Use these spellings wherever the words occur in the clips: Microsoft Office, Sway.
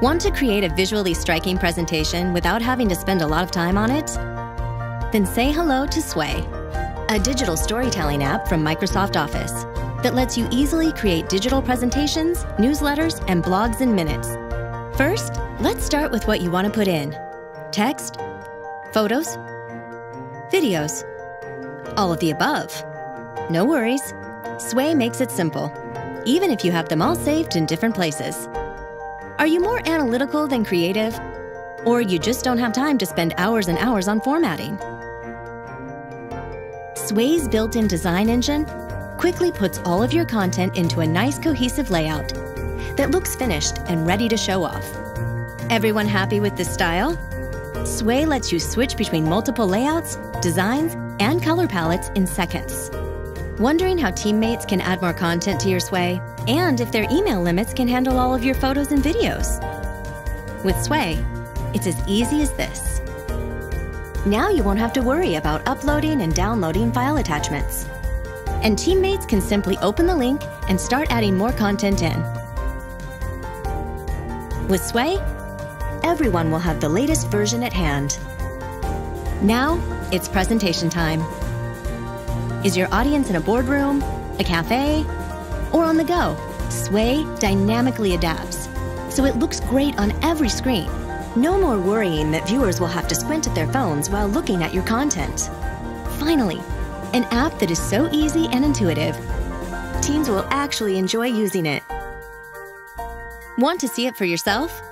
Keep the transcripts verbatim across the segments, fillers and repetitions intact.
Want to create a visually striking presentation without having to spend a lot of time on it? Then say hello to Sway, a digital storytelling app from Microsoft Office that lets you easily create digital presentations, newsletters, and blogs in minutes. First, let's start with what you want to put in. Text, photos, videos, all of the above. No worries, Sway makes it simple, even if you have them all saved in different places. Are you more analytical than creative? Or you just don't have time to spend hours and hours on formatting? Sway's built-in design engine quickly puts all of your content into a nice cohesive layout that looks finished and ready to show off. Everyone happy with this style? Sway lets you switch between multiple layouts, designs, and color palettes in seconds. Wondering how teammates can add more content to your Sway, and if their email limits can handle all of your photos and videos? With Sway, it's as easy as this. Now you won't have to worry about uploading and downloading file attachments. And teammates can simply open the link and start adding more content in. With Sway, everyone will have the latest version at hand. Now, it's presentation time. Is your audience in a boardroom, a cafe, or on the go? Sway dynamically adapts, so it looks great on every screen. No more worrying that viewers will have to squint at their phones while looking at your content. Finally, an app that is so easy and intuitive, teams will actually enjoy using it. Want to see it for yourself?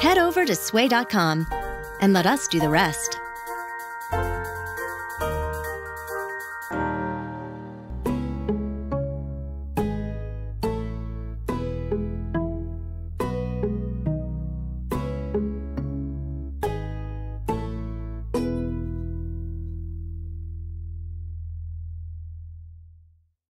Head over to sway dot com and let us do the rest.